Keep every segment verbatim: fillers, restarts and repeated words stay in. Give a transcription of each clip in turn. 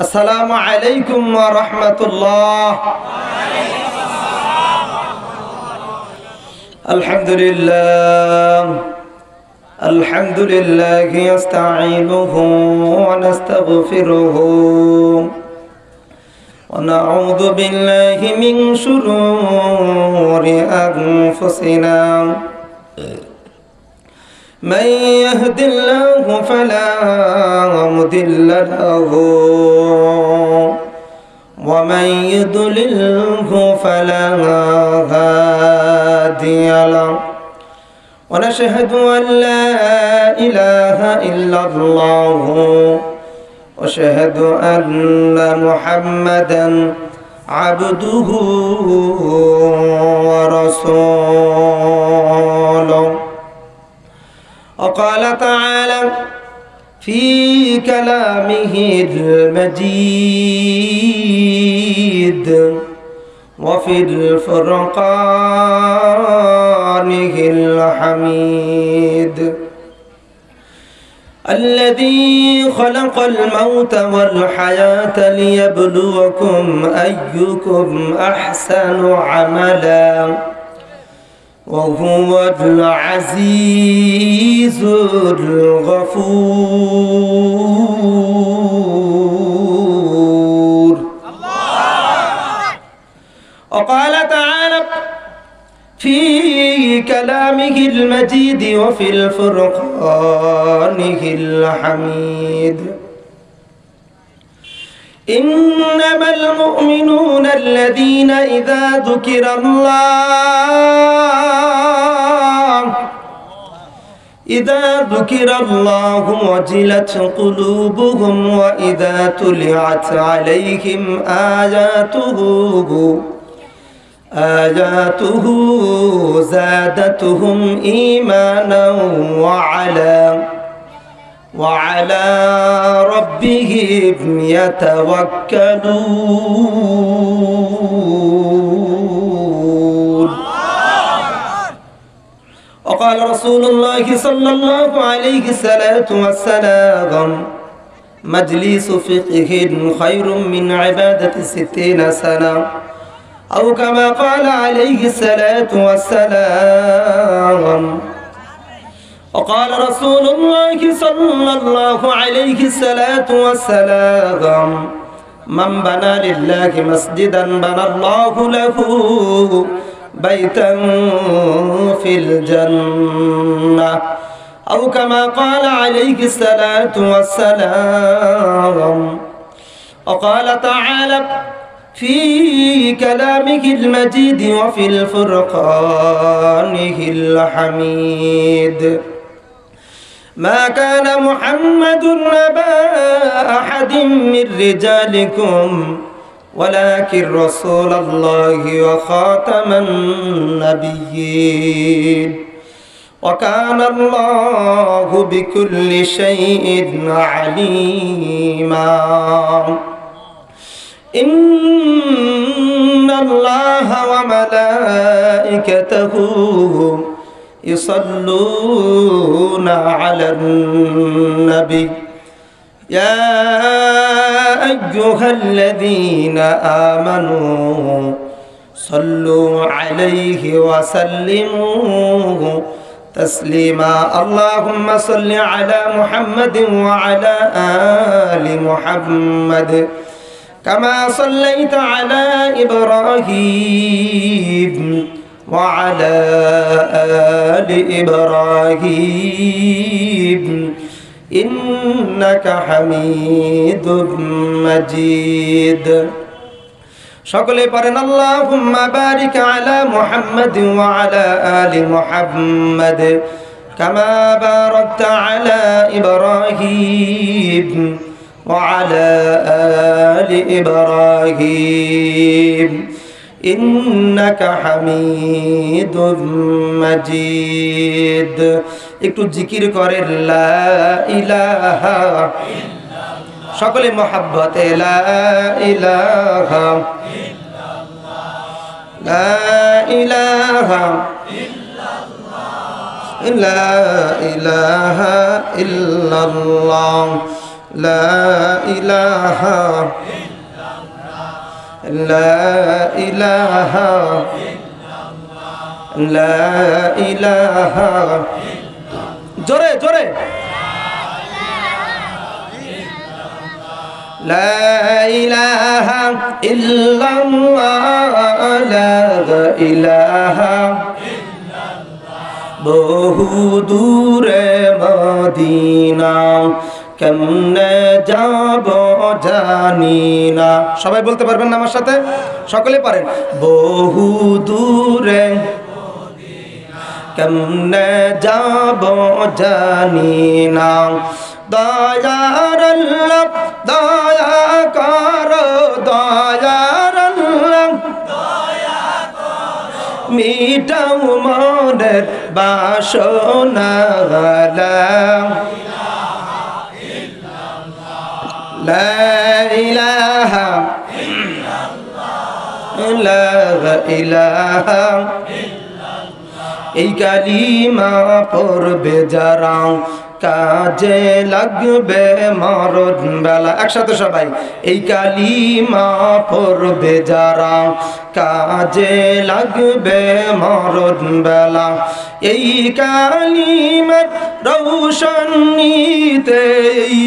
السلام عليكم ورحمة الله. الحمد لله الحمد لله نستعينه ونستغفره ونعوذ بالله من شرور أنفسنا من يهد الله فلا مضل له ومن يضلله فلا هادي له ونشهد أن لا إله إلا الله وأشهد أن محمدا عبده ورسوله. وقال تعالى في كلامه المجيد وفي الفرقان الحميد الذي خلق الموت والحياة ليبلوكم أيكم أحسن عملا وهو العزيز الغفور. وقال تعالى في كلامه المجيد وفي الفرقان الحميد إنما المؤمنون الذين إذا ذكر الله إذا ذكر الله وجلت قلوبهم وإذا تليت عليهم آياته آياته زادتهم إيمانا وعلى وعلى ربهم يتوكلون. وقال رسول الله صلى الله عليه وسلم مجلس فقه خير من عبادة ستين سنة أو كما قال عليه الصلاة والسلام. وقال رسول الله صلى الله عليه الصلاة والسلام من بنى لله مسجدا بنى الله له بيتا في الجنة أو كما قال عليه الصلاة والسلام. وقال تعالى في كلامه المجيد وفي الفرقان الحميد ما كان محمد أبا أحد من رجالكم ولكن رسول الله وخاتم النبيين وكان الله بكل شيء عليما. إن الله وملائكته يصلون على النبي يا أيها الذين آمنوا صلوا عليه وسلموا تسليما. اللهم صل على محمد وعلى آل محمد كما صليت على إبراهيم وعلى آل إبراهيم إنك حميد مجيد. সকলে পড়েন আল্লাহুম্মা বারিক আলা মুহাম্মাদ ওয়া আলা আলি মুহাম্মাদ কামা বারাকতা আলা ইব্রাহিম وعلى آل إبراهيم إنك حميد مجيد. একটু জিকির করে লা ইলাহা ইল্লাল্লাহ সকলে محبته লা ইলাহা ইল্লাল্লাহ লা ইলাহা ইল্লাল্লাহ লা ইলাহা ইল্লাল্লাহ لا إله إلا الله لا إله إلا الله لا إله إلا الله جوري جوري لا إله إلا الله لا إله إلا الله بهو دور مدينة কেমনে যাব জানিনা সবাই বলতে পারবেন না আমার সাথে সকলে পারেন বহু দূরে মদিনা কেমনে যাব জানিনা দয়ার আল্লাহ দয়া করো দয়ার আল্লাহ দয়া করো মিটাও মনের বাসনা لا إله إلا الله لا إله إلا الله এই কালিমা পড়বে যারা কাজে লাগবে মরণবেলা একসাথে সবাই এই কালিমা পড়বে যারা কাজে লাগবে মরণবেলা এই কালিমার রৌশনীতে এই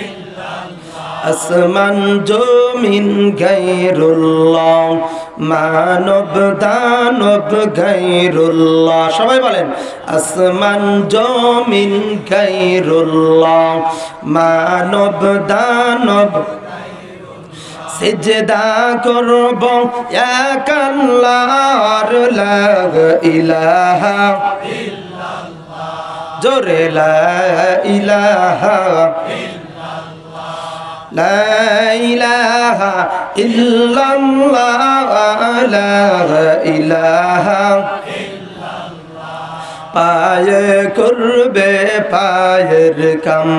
إلا الله أسمان جمين غير الله মানব দানব গায়রুল্লাহ সবাই বলেন আসমান জমিন গায়রুল্লাহ মানব দানব সেজদা করব এক আল্লাহর লা ইলাহা ইল্লাল্লাহ জোরে লা ইলাহা ইল্লাল্লাহ লা ইলাহা ইল্লাল্লাহ লা ইলাহা पाये कुर्बे पायर कम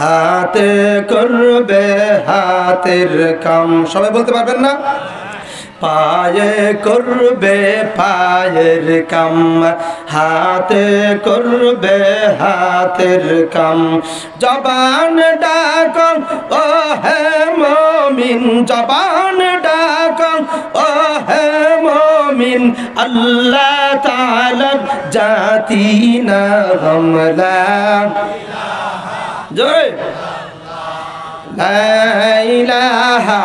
हाथे कुर्बे हाथेर कम सबाई बोलते पारबेन ना पाये कुर्बे पायर कम हाथे कुर्बे हाथेर कम जबान डाको ओ है मोमिन जबान डाको ओ है मोमिन अल्लाह তাআলা জাতিনা গমলা জয় লা ইলাহা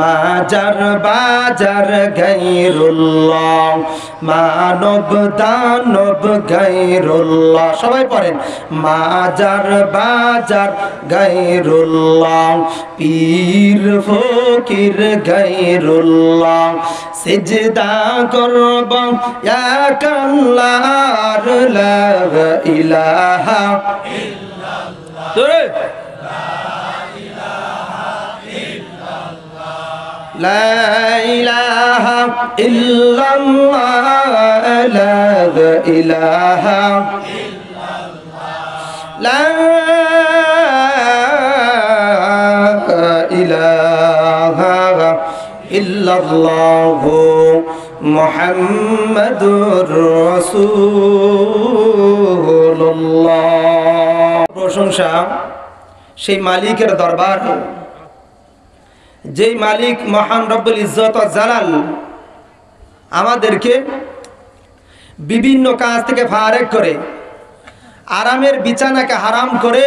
মাজার বাজার গায়রুল্লাহ মানব দানব গায়রুল্লাহ সবাই পড়েন মাজার বাজার গায়রুল্লাহ পীর ফকির গায়রুল্লাহ সিজদা করব এক আল্লাহর লা ইলাহা ইল্লাল্লাহ لا إله إلا الله لا إله إلا الله لا إله إلا الله محمد رسول الله প্রশংসা সেই মালিকের দরবারে যে মালিক মহান রব্বুল ইজ্জত ওয়া জালাল আমাদেরকে বিভিন্ন কাজ থেকে ফারেক করে আরামের বিছানাকে হারাম করে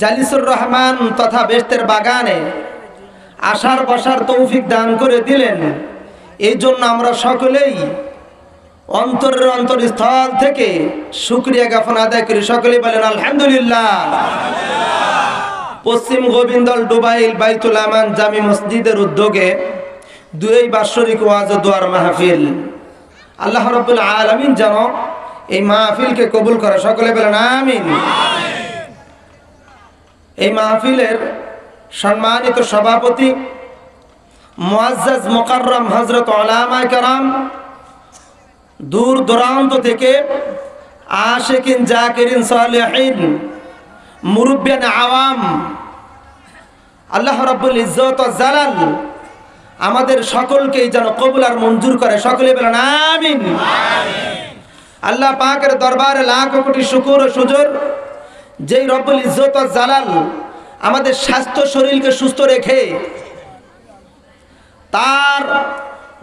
জালিসুর রহমান তথা বেহেশতের বাগানে আসার বসার তৌফিক দান করে দিলেন। এই জন্য আমরা সকলেই অন্তরের অন্তরস্থল থেকে শুকরিয়া জ্ঞাপন আদায় করি, সকলেই বলেন আলহামদুলিল্লাহ। পশ্চিম গোবিন্দল ডুবাইল বাইতুল আমান জামি মসজিদের উদ্যোগে দুই বার্ষিক ওয়াজ ও দোয়ার মাহফিল আল্লাহ রাব্বুল আলামিন যেন এই মাহফিলকে কবুল করে সকলে বলেন আমিন আমিন এই মাহফিলের সম্মানিত সভাপতি মুআজ্জাজ মুকাররম হযরত উলামায়ে کرام দূর দূরান্ত থেকে আশিকিন জাকিরিন সালেহিন মুরব্বিয়ান আওয়াম আল্লাহ রাব্বুল ইজ্জত ওয়া জালাল আমাদের সকলকেই যেন কবুল আর মঞ্জুর করে সকলে বলেন আমিন আমিন আল্লাহ পাকের দরবারে লাখ কোটি শুকর ও সুজর যেই রব্বুল ইজ্জত ওয়া জালাল আমাদের স্বাস্থ্য শরীরকে সুস্থ রেখে তার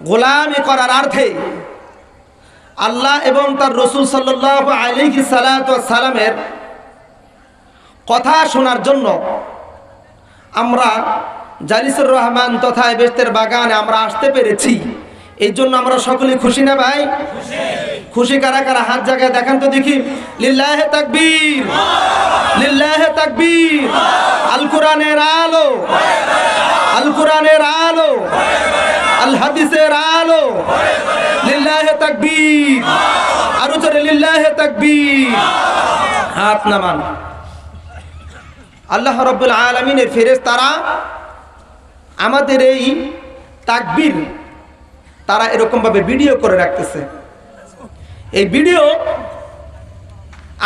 গোলামি করার অর্থে আল্লাহ এবং তার রাসূল সাল্লাল্লাহু আলাইহি সাল্লামের কথা শোনার জন্য আমরা জালিসুর রহমান তথা বেস্তের বাগানে আমরা আসতে পেরেছি এই জন্য আমরা সকলে খুশি না ভাই খুশি খুশি কারা কারা হাত জায়গায় দেখেন তো দেখি লিল্লাহি তাকবীর আল্লাহ লিল্লাহি তাকবীর আল্লাহ আল কোরআনের আলো ভয়ে ভয়ে আল কোরআনের আলো ভয়ে ভয়ে আল হাদিসের আলো ভয়ে ভয়ে লিল্লাহি তাকবীর আল্লাহ আর উত্তরে লিল্লাহি তাকবীর আল্লাহ হাত নামান আল্লাহ রাব্বুল আলামিনের ফেরেশতারা আমাদের এই তাকবীর তারা এরকম ভাবে ভিডিও করে রাখতেছে এই ভিডিও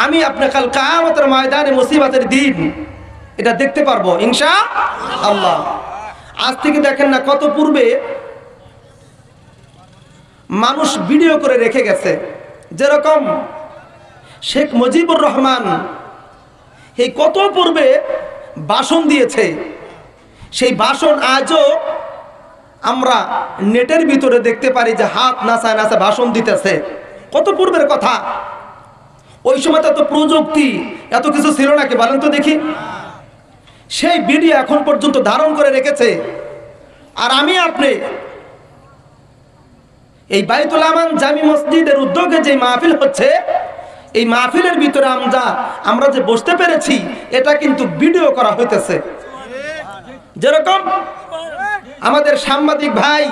আমি আপনাকে কাল কিয়ামতের ময়দানে মুসিবতের দিন এটা দেখতে পারবো ইনশাআল্লাহ আজ থেকে দেখেন না কত পূর্বে মানুষ ভিডিও করে রেখে গেছে যেরকম শেখ মুজিবুর রহমান এই কত পূর্বে ভাষণ দিয়েছে সেই ভাষণ আজও আমরা নেটের ভিতরে দেখতে পারি যে হাত নাচায় নাচা ভাষণ দিতেছে কত পূর্বের কথা ওই সময় তো প্রযুক্তি এত কিছু ছিল না কি বলেন তো দেখি সেই ভিডিও এখন পর্যন্ত ধারণ করে রেখেছে আর আমি আপনি এই বাইতুল আমান জামি মসজিদের উদ্যোগে যে মাহফিল হচ্ছে এই মাহফিলের ভিতরে আমরা আমরা যে বসতে পেরেছি এটা কিন্তু ভিডিও করা হইতেছে যেরকম আমাদের সাংবাদিক ভাই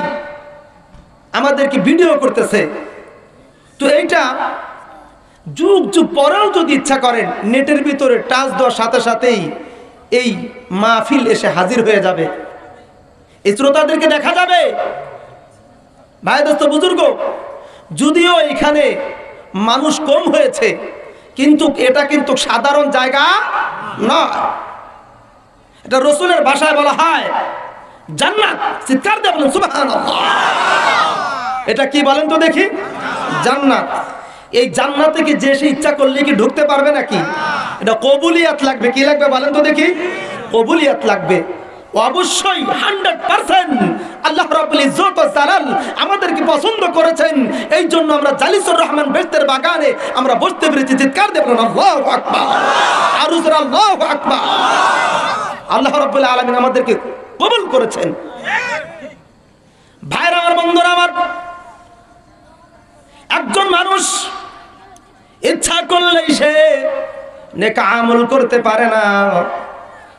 আমাদেরকে ভিডিও করতেছে তো এইটা যুগ যুগ পরেও যদি ইচ্ছা করেন নেটের ভিতরে টাচ দেওয়ার সাথে সাথেই এই মাহফিল এসে হাজির হয়ে যাবে এই শ্রোতাদেরকে দেখা যাবে ভাই দোস্ত বুজুর্গ যদিও এখানে মানুষ কম হয়েছে কিন্তু এটা কিন্তু সাধারণ জায়গা নয় এটা রসুলের ভাষায় বলা হয় জান্নাত চিৎকার দিয়ে বলেন সুবহানাল্লাহ এটা কি বলেন তো দেখি জান্নাত এই জান্নাতে কি যে সে ইচ্ছা করলে কি ঢুকতে পারবে নাকি এটা কবুলিয়াত লাগবে কি লাগবে বলেন তো দেখি কবুলিয়াত লাগবে অবশ্যই একশো পার্সেন্ট আল্লাহ রাব্বুল ইজ্জত ওয়া জালাল আমাদেরকে পছন্দ করেছেন এই জন্য আমরা জালিসুর রহমান বেস্তের বাগানে আমরা বসতে পেরেছি চিৎকার দিয়ে বলেন আল্লাহু আকবার আর উযরা আল্লাহু আকবার আল্লাহ রাব্বুল আলামিন আমাদেরকে কবুল করেছেন ভাইরা আমার বন্ধুরা আমার একজন মানুষ ইচ্ছা করলেই সে নেক আমল করতে পারে না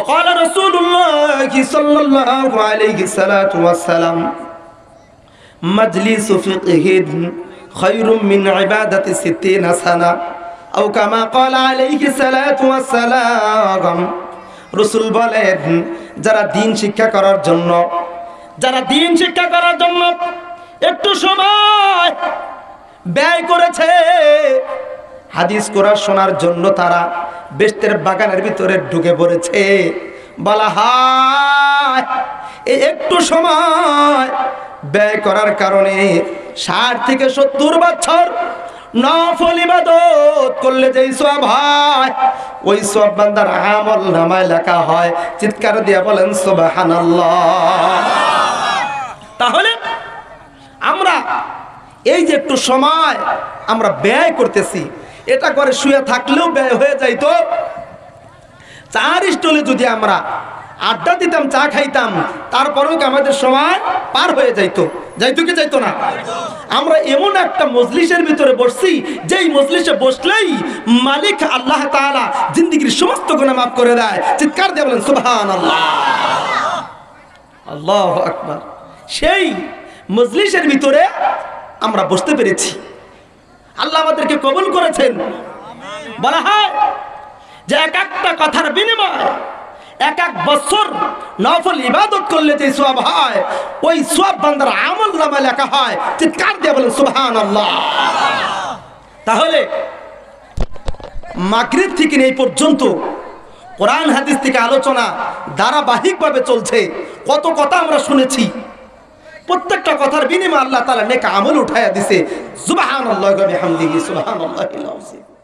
وقال رسول الله صلى الله عليه وسلم مجلس فقه خير من عبادة ستين سنة أو كما قال عليه وسلم রসুল বলেন যারা দিন শিক্ষা করার জন্য যারা দিন শিক্ষা করার জন্য একটু সময় ব্যয় করেছে হাদিস কোরআন শোনার জন্য তারা বেস্তের বাগানের ভিতরে ঢুকে পড়েছে বলা হয় এই একটু সময় ব্যয় করার কারণে ষাট থেকে সত্তর বছর নফল ইবাদত করলে যেই সওয়াব হয় ওই সওয়াব বান্দার আমল নামায় লেখা হয় চিৎকার দিয়ে বলেন সুবহানাল্লাহ তাহলে আমরা এই যে একটু সময় আমরা ব্যয় করতেছি এটা করে শুয়ে থাকলেও ব্যয় হয়ে যায় তো চার স্টলে যদি আমরা আড্ডা দিতাম চা খাইতাম তারপরেও আমাদের সময় পার হয়ে যাইতো যাইতো কি যাইতো না আমরা এমন একটা মজলিসের ভিতরে বসছি যেই মজলিসে বসলেই মালিক আল্লাহ তাআলা জিন্দেগীর সমস্ত গুনাহ maaf করে দেয় চিৎকার দিয়ে বলেন সুবহানাল্লাহ আল্লাহু আকবার সেই মজলিসের ভিতরে আমরা বসতে পেরেছি আল্লাহ আমাদেরকে কবুল করেছেন বলা হয় যে এক একটা কথার বিনিময় এক এক বছর নফল ইবাদত করলে যে সওয়াব হয় ওই সওয়াব বান্দার আমলনামায় লেখা হয় চিৎকার দিয়ে বলেন সুবহানাল্লাহ তাহলে মাগরিব থেকে এই পর্যন্ত কোরআন হাদিস থেকে আলোচনা ধারাবাহিকভাবে চলছে কত কথা আমরা শুনেছি প্রত্যেকটা কথার বিনিময়ে আল্লাহ তাআলা নেক আমল উঠায়া দিয়েছে সুবহানাল্লাহি ওয়া বিহামদিহি সুবহানাল্লাহি আল-আযীম